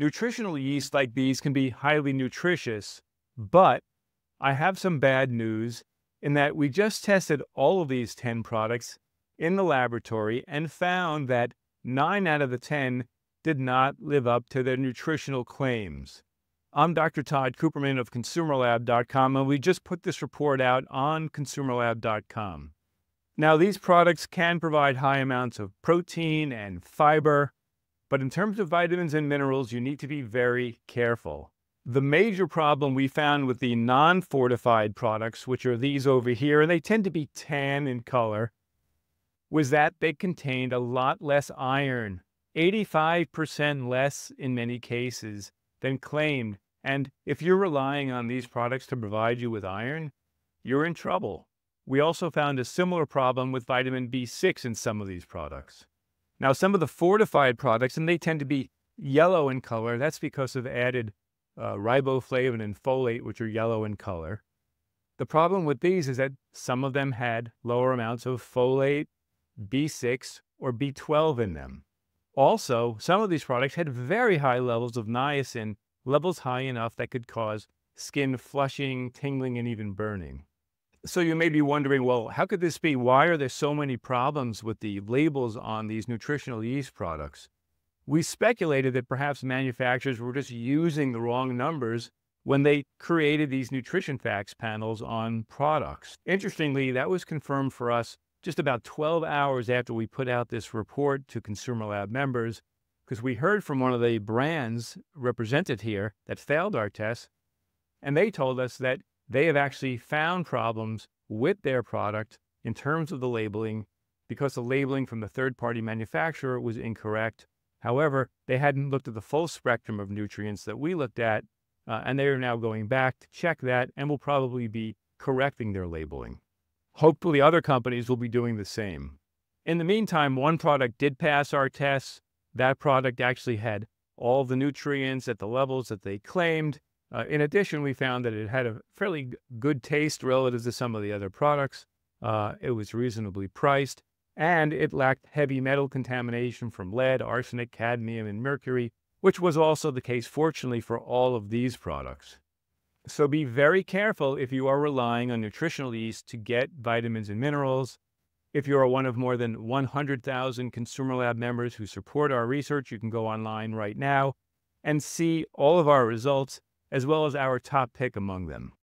Nutritional yeast like these can be highly nutritious, but I have some bad news in that we just tested all of these 10 products in the laboratory and found that 9 out of the 10 did not live up to their nutritional claims. I'm Dr. Todd Cooperman of ConsumerLab.com, and we just put this report out on ConsumerLab.com. Now, these products can provide high amounts of protein and fiber, but in terms of vitamins and minerals, you need to be very careful. The major problem we found with the non-fortified products, which are these over here, and they tend to be tan in color, was that they contained a lot less iron, 85% less in many cases than claimed. And if you're relying on these products to provide you with iron, you're in trouble. We also found a similar problem with vitamin B6 in some of these products. Now, some of the fortified products, and they tend to be yellow in color, that's because of added riboflavin and folate, which are yellow in color. The problem with these is that some of them had lower amounts of folate, B6, or B12 in them. Also, some of these products had very high levels of niacin, levels high enough that could cause skin flushing, tingling, and even burning. So you may be wondering, well, how could this be? Why are there so many problems with the labels on these nutritional yeast products? We speculated that perhaps manufacturers were just using the wrong numbers when they created these nutrition facts panels on products. Interestingly, that was confirmed for us just about 12 hours after we put out this report to Consumer Lab members, because we heard from one of the brands represented here that failed our test, and they told us that they have actually found problems with their product in terms of the labeling because the labeling from the third-party manufacturer was incorrect. However, they hadn't looked at the full spectrum of nutrients that we looked at, and they are now going back to check that and will probably be correcting their labeling. Hopefully other companies will be doing the same. In the meantime, one product did pass our tests. That product actually had all the nutrients at the levels that they claimed. In addition, we found that it had a fairly good taste relative to some of the other products. It was reasonably priced, and it lacked heavy metal contamination from lead, arsenic, cadmium, and mercury, which was also the case, fortunately, for all of these products. So be very careful if you are relying on nutritional yeast to get vitamins and minerals. If you are one of more than 100,000 Consumer Lab members who support our research, you can go online right now and see all of our results as well as our top pick among them.